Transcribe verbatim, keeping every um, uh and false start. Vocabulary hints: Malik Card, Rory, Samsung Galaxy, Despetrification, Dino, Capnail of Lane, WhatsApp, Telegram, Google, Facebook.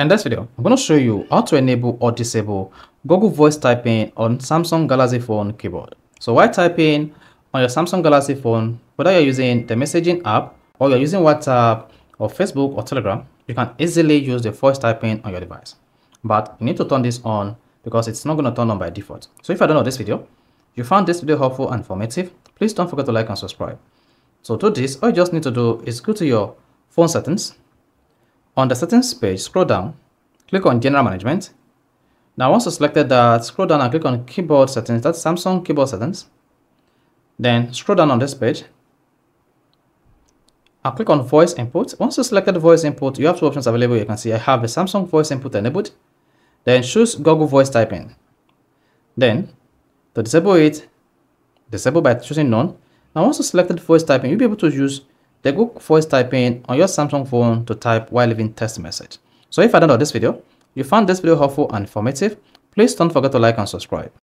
In this video, I'm going to show you how to enable or disable Google Voice typing on Samsung Galaxy phone keyboard. So while typing on your Samsung Galaxy phone, whether you're using the messaging app or you're using WhatsApp or Facebook or Telegram, you can easily use the voice typing on your device. But you need to turn this on because it's not going to turn on by default. So if I don't know this video, you found this video helpful and informative, please don't forget to like and subscribe. So to do this, all you just need to do is go to your phone settings. On the settings page, scroll down, click on General Management. Now once you selected that, scroll down and click on Keyboard Settings, that's Samsung Keyboard Settings. Then scroll down on this page and click on Voice Input. Once you selected Voice Input, you have two options available. You can see I have the Samsung Voice Input enabled. Then choose Google Voice Typing. Then to disable it, disable by choosing None. Now once you selected Voice Typing, you'll be able to use the Google Voice typing on your Samsung phone to type while leaving text message. So if I download this video, you found this video helpful and informative, please don't forget to like and subscribe.